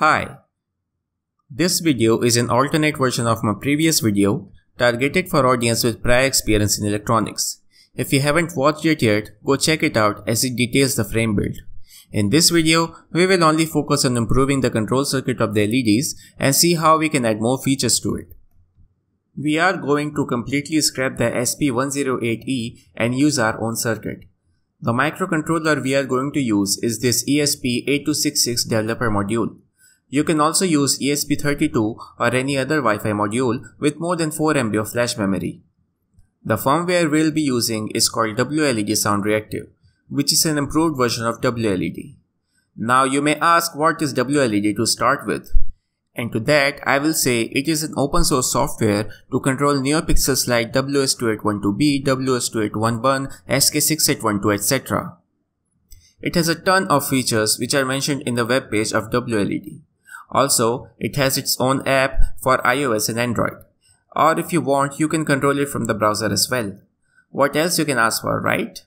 Hi! This video is an alternate version of my previous video targeted for audience with prior experience in electronics. If you haven't watched it yet, go check it out as it details the frame build. In this video, we will only focus on improving the control circuit of the LEDs and see how we can add more features to it. We are going to completely scrap the SP108E and use our own circuit. The microcontroller we are going to use is this ESP8266 developer module. You can also use ESP32 or any other Wi-Fi module with more than 4 MB of flash memory. The firmware we'll be using is called WLED Sound Reactive, which is an improved version of WLED. Now you may ask, what is WLED to start with? And to that I will say it is an open source software to control NeoPixels like WS2812B, WS2811, SK6812, etc. It has a ton of features which are mentioned in the web page of WLED. Also, it has its own app for iOS and Android. Or if you want, you can control it from the browser as well. What else you can ask for, right?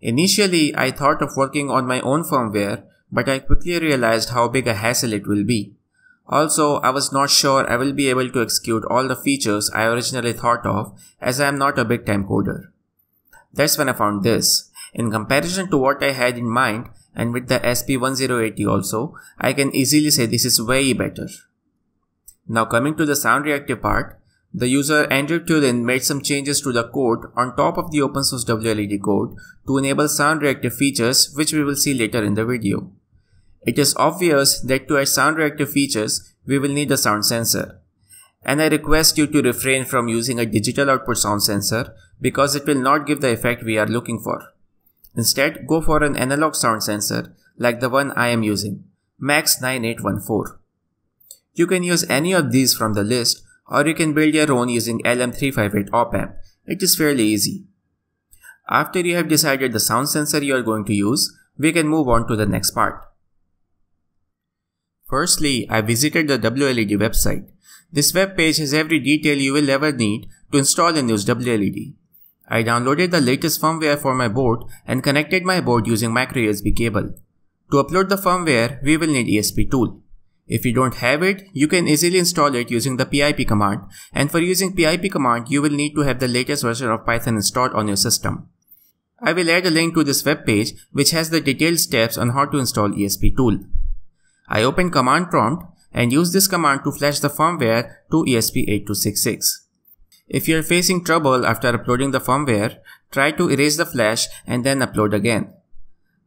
Initially, I thought of working on my own firmware, but I quickly realized how big a hassle it will be. Also, I was not sure I will be able to execute all the features I originally thought of, as I am not a big-time coder. That's when I found this. In comparison to what I had in mind, and with the SP1080 also, I can easily say this is way better. Now coming to the sound reactive part, the user Andrew Tulin made some changes to the code on top of the open source WLED code to enable sound reactive features, which we will see later in the video. It is obvious that to add sound reactive features, we will need a sound sensor. And I request you to refrain from using a digital output sound sensor because it will not give the effect we are looking for. Instead, go for an analog sound sensor like the one I am using, MAX9814. You can use any of these from the list, or you can build your own using LM358 op-amp. It is fairly easy. After you have decided the sound sensor you are going to use, we can move on to the next part. Firstly, I visited the WLED website. This web page has every detail you will ever need to install and use WLED. I downloaded the latest firmware for my board and connected my board using micro USB cable. To upload the firmware, we will need ESP tool. If you don't have it, you can easily install it using the pip command, and for using pip command, you will need to have the latest version of Python installed on your system. I will add a link to this web page which has the detailed steps on how to install ESP tool. I opened command prompt and used this command to flash the firmware to ESP8266. If you are facing trouble after uploading the firmware, try to erase the flash and then upload again.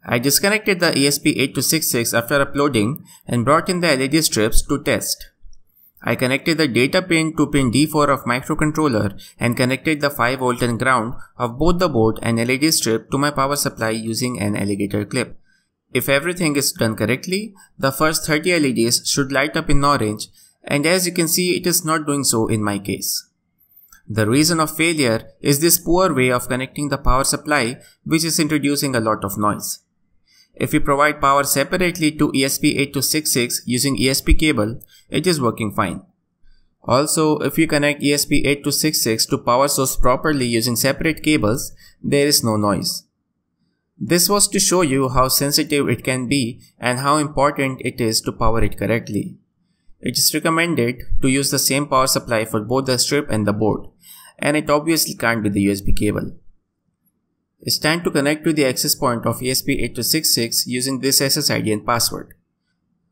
I disconnected the ESP8266 after uploading and brought in the LED strips to test. I connected the data pin to pin D4 of microcontroller and connected the 5V and ground of both the board and LED strip to my power supply using an alligator clip. If everything is done correctly, the first 30 LEDs should light up in orange, and as you can see, it is not doing so in my case. The reason of failure is this poor way of connecting the power supply, which is introducing a lot of noise. If we provide power separately to ESP8266 using ESP cable, it is working fine. Also, if we connect ESP8266 to power source properly using separate cables, there is no noise. This was to show you how sensitive it can be and how important it is to power it correctly. It is recommended to use the same power supply for both the strip and the board, and it obviously can't be the USB cable. It's time to connect to the access point of ESP8266 using this SSID and password.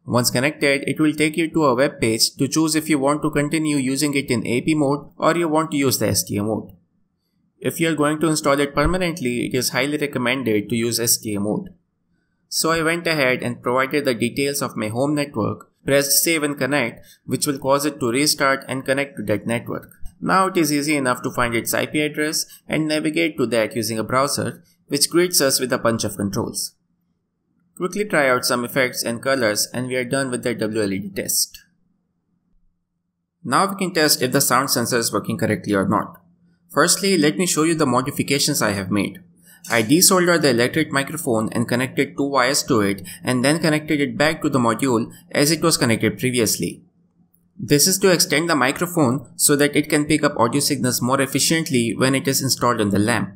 Once connected, it will take you to a web page to choose if you want to continue using it in AP mode or you want to use the STM mode. If you are going to install it permanently, it is highly recommended to use STM mode. So I went ahead and provided the details of my home network, pressed save and connect, which will cause it to restart and connect to that network. Now it is easy enough to find its IP address and navigate to that using a browser, which greets us with a bunch of controls. Quickly try out some effects and colors, and we are done with the WLED test. Now we can test if the sound sensor is working correctly or not. Firstly, let me show you the modifications I have made. I desoldered the electric microphone and connected two wires to it and then connected it back to the module as it was connected previously. This is to extend the microphone so that it can pick up audio signals more efficiently when it is installed on the lamp.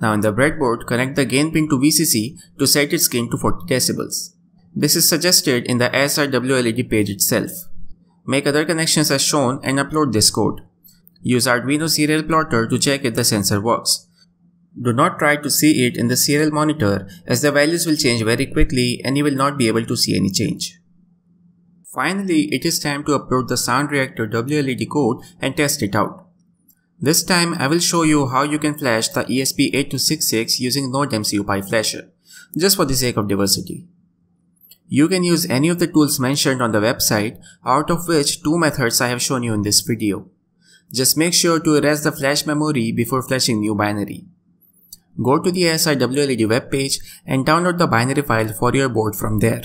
Now in the breadboard, connect the gain pin to VCC to set its gain to 40 decibels. This is suggested in the SR-WLED page itself. Make other connections as shown and upload this code. Use Arduino serial plotter to check if the sensor works. Do not try to see it in the serial monitor as the values will change very quickly and you will not be able to see any change. Finally, it is time to upload the sound reactor WLED code and test it out. This time I will show you how you can flash the ESP8266 using NodeMCU Pi Flasher, just for the sake of diversity. You can use any of the tools mentioned on the website, out of which two methods I have shown you in this video. Just make sure to erase the flash memory before flashing new binary. Go to the SR-WLED webpage and download the binary file for your board from there.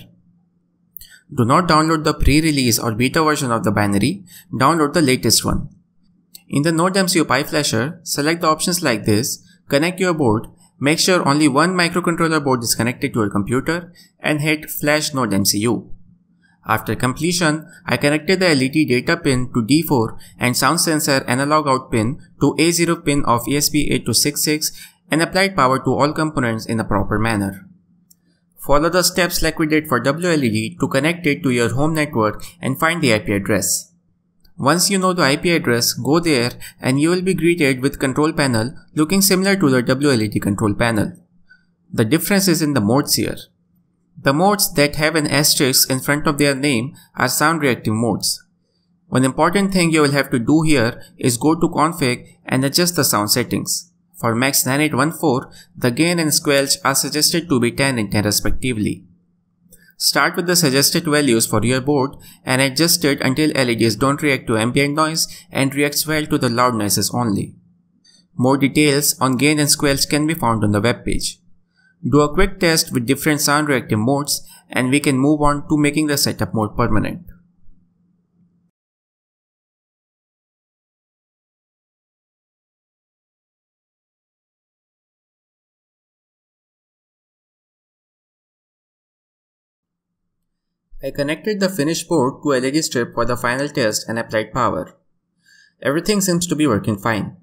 Do not download the pre-release or beta version of the binary, download the latest one. In the NodeMCU Pi Flasher, select the options like this, connect your board, make sure only one microcontroller board is connected to your computer, and hit Flash NodeMCU. After completion, I connected the LED data pin to D4 and sound sensor analog out pin to A0 pin of ESP8266 and applied power to all components in a proper manner. Follow the steps like we did for WLED to connect it to your home network and find the IP address. Once you know the IP address, go there and you will be greeted with control panel looking similar to the WLED control panel. The difference is in the modes here. The modes that have an asterisk in front of their name are sound reactive modes. One important thing you will have to do here is go to config and adjust the sound settings. For MAX9814, the gain and squelch are suggested to be 10 and 10 respectively. Start with the suggested values for your board and adjust it until LEDs don't react to ambient noise and reacts well to the loud noises only. More details on gain and squelch can be found on the webpage. Do a quick test with different sound reactive modes and we can move on to making the setup more permanent. I connected the finished board to LED strip for the final test and applied power. Everything seems to be working fine.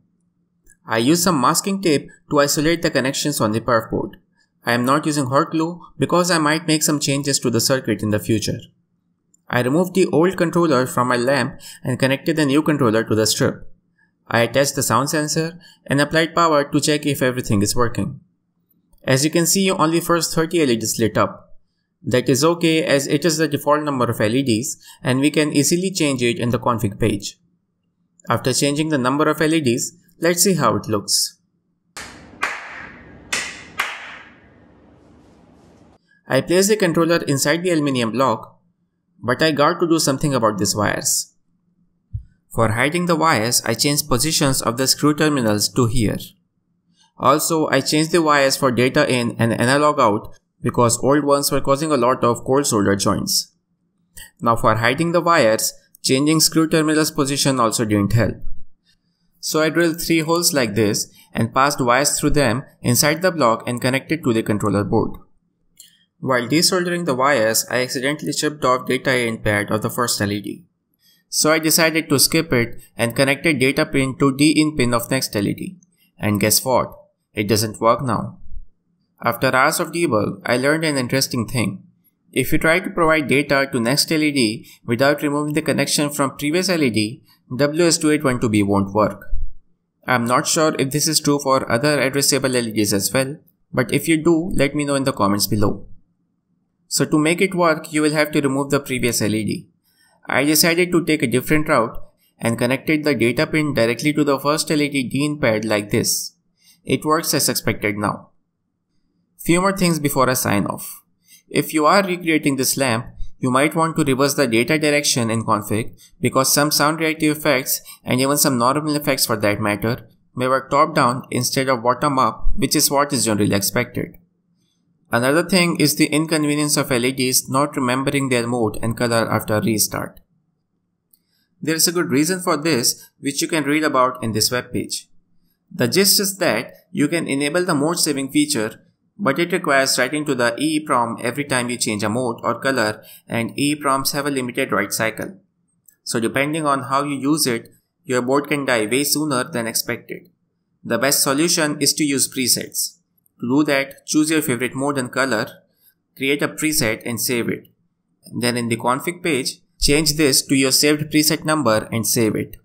I used some masking tape to isolate the connections on the perf board. I am not using hot glue because I might make some changes to the circuit in the future. I removed the old controller from my lamp and connected the new controller to the strip. I attached the sound sensor and applied power to check if everything is working. As you can see, only first 30 LEDs lit up. That is okay as it is the default number of LEDs and we can easily change it in the config page. After changing the number of LEDs, let's see how it looks. I placed the controller inside the aluminium block, but I got to do something about these wires. For hiding the wires, I changed positions of the screw terminals to here. Also, I changed the wires for data in and analog out because old ones were causing a lot of cold solder joints. Now for hiding the wires, changing screw terminals position also didn't help. So I drilled 3 holes like this and passed wires through them inside the block and connected to the controller board. While desoldering the wires, I accidentally chipped off data in pad of the first LED. So I decided to skip it and connected data pin to D-in pin of next LED. And guess what? It doesn't work now. After hours of debug, I learned an interesting thing. If you try to provide data to next LED without removing the connection from previous LED, WS2812B won't work. I'm not sure if this is true for other addressable LEDs as well, but if you do, let me know in the comments below. So to make it work, you will have to remove the previous LED. I decided to take a different route and connected the data pin directly to the first LED DIN pad like this. It works as expected now. Few more things before I sign off. If you are recreating this lamp, you might want to reverse the data direction in config because some sound reactive effects and even some normal effects for that matter may work top down instead of bottom up, which is what is generally expected. Another thing is the inconvenience of LEDs not remembering their mode and color after a restart. There is a good reason for this which you can read about in this webpage. The gist is that you can enable the mode saving feature, but it requires writing to the EEPROM every time you change a mode or color, and EEPROMs have a limited write cycle. So depending on how you use it, your board can die way sooner than expected. The best solution is to use presets. To do that, choose your favorite mode and color, create a preset and save it. Then in the config page, change this to your saved preset number and save it.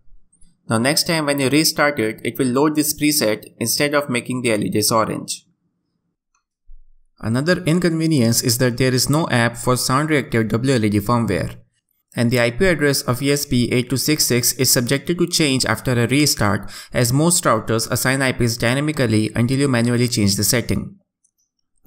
Now next time when you restart it, it will load this preset instead of making the LEDs orange. Another inconvenience is that there is no app for sound reactive WLED firmware, and the IP address of ESP8266 is subjected to change after a restart, as most routers assign IPs dynamically until you manually change the setting.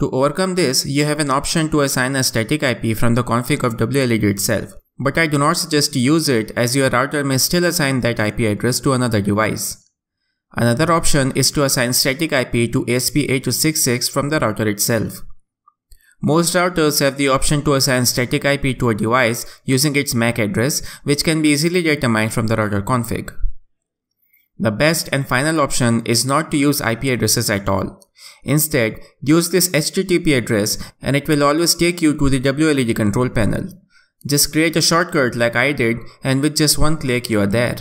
To overcome this, you have an option to assign a static IP from the config of WLED itself, but I do not suggest to use it as your router may still assign that IP address to another device. Another option is to assign static IP to ESP8266 from the router itself. Most routers have the option to assign static IP to a device using its MAC address, which can be easily determined from the router config. The best and final option is not to use IP addresses at all. Instead, use this HTTP address and it will always take you to the WLED control panel. Just create a shortcut like I did, and with just one click you are there.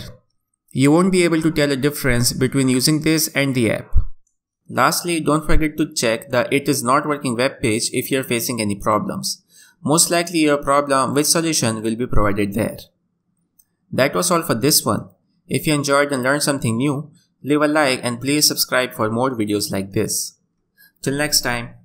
You won't be able to tell a difference between using this and the app. Lastly, don't forget to check the It is not working web page if you are facing any problems. Most likely your problem with solution will be provided there. That was all for this one. If you enjoyed and learned something new, leave a like and please subscribe for more videos like this. Till next time.